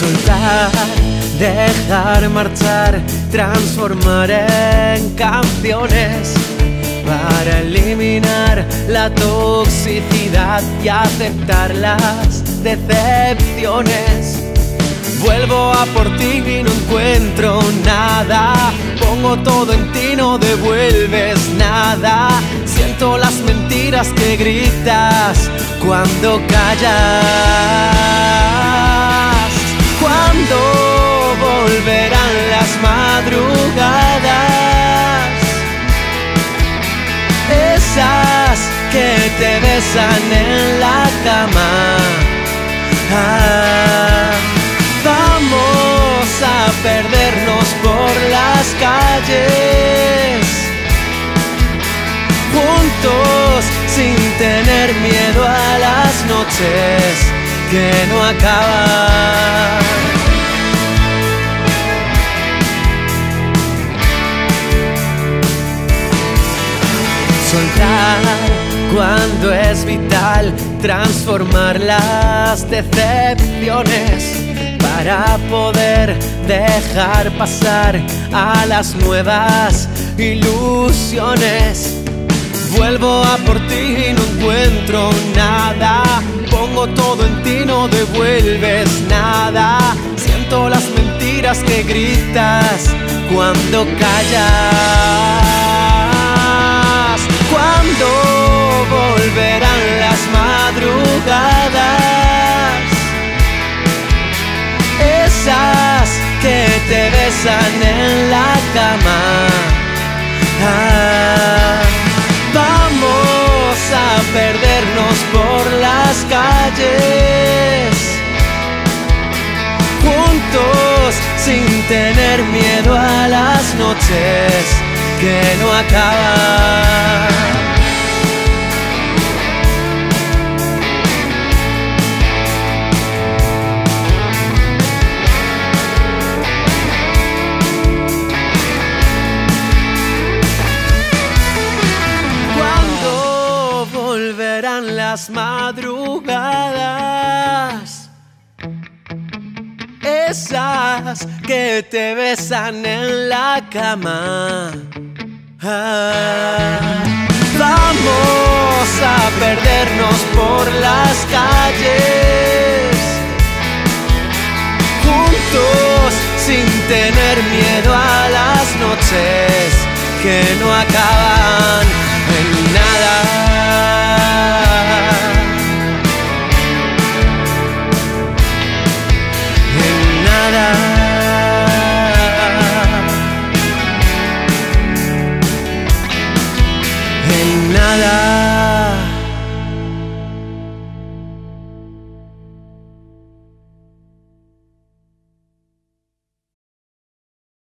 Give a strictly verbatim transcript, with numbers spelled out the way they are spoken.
soltar, dejar marchar, transformar en canciones para eliminar la toxicidad y aceptar las decepciones. Vuelvo a por ti y no encuentro nada, pongo todo en ti, no devuelves nada. Siento las mentiras que gritas cuando callas. Cuando volverán las madrugadas, esas que te besan en la cama. Ah, vamos a perdernos por las calles, juntos sin tener miedo a las noches que no acaban. Soltar cuando es vital, transformar las decepciones para poder dejar pasar a las nuevas ilusiones. Vuelvo a por ti y no encuentro nada, pongo todo en ti, no devuelves nada. Siento las mentiras que gritas cuando callas. Cuando volverán las madrugadas, esas que te besan en la cama. Ah, vamos a perdernos por las calles, juntos sin tener miedo a las noches que no acaban. Las madrugadas, esas que te besan en la cama. Ah, vamos a perdernos por las calles, juntos sin tener miedo a las noches que no acaban.